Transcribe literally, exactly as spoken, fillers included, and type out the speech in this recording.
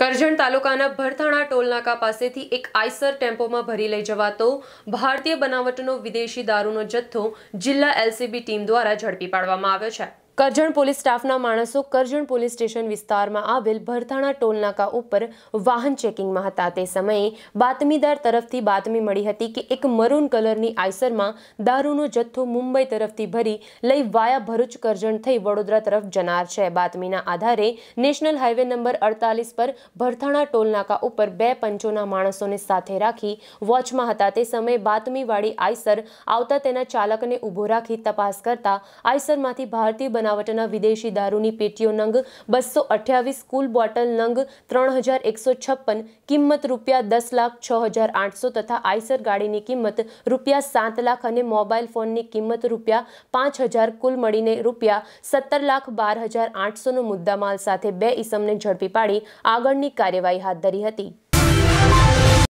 કરજણ તાલુકાના ભરથાણા ટોલનાકા પાસેથી એક આઈસર ટેમ્પોમાં ભરી લઈ જવાતો ભારતીય બનાવટનો વિદેશી દારૂનો જથ્થો જિલ્લા એલસીબી ટીમ દ્વારા ઝડપી પાડવામાં આવ્યો છે। કરજણ પોલીસ સ્ટાફના માણસો કરજણ પોલીસ સ્ટેશન વિસ્તારમાં આવેલ ભરથાણા ટોલનાકા ઉપર વાહન ચેકિંગમાં હતા। તે સમયે બાતમીદાર તરફથી બાતમી મળી હતી કે એક મરૂન કલરની આઈસરમાં દારૂનો જથ્થો મુંબઈ તરફથી ભરી લઈ વાયા ભરૂચ કરજણ થઈ વડોદરા તરફ જનાર છે। બાતમીના આધારે નેશનલ હાઈવે નંબર અડતાલીસ પર ભરથાણા ટોલનાકા ઉપર બે પંચોના માણસોને સાથે રાખી વોચમાં હતા। તે સમયે બાતમીવાળી આઈસર આવતા તેના ચાલકને ઊભો રાખી તપાસ કરતા આઈસરમાંથી ભારતીય બના वटना विदेशी दारूनी पेटीओ नंग बस्सो अठावीस कुल बॉटल नंग त्रण हजार एक सौ छप्पन किंमत रूपया दस लाख छ हजार आठ सौ तथा आईसर गाड़ी की किंमत रूपया सात लाख और मोबाइल फोन की किंमत रूपया पांच हजार कुल मळीने रूपया सत्तर लाख बार हजार आठ सौ मुद्दामाल साथे बे ईसमने झड़पी पाड़ी आगळनी कार्यवाही हाथ धरी हती।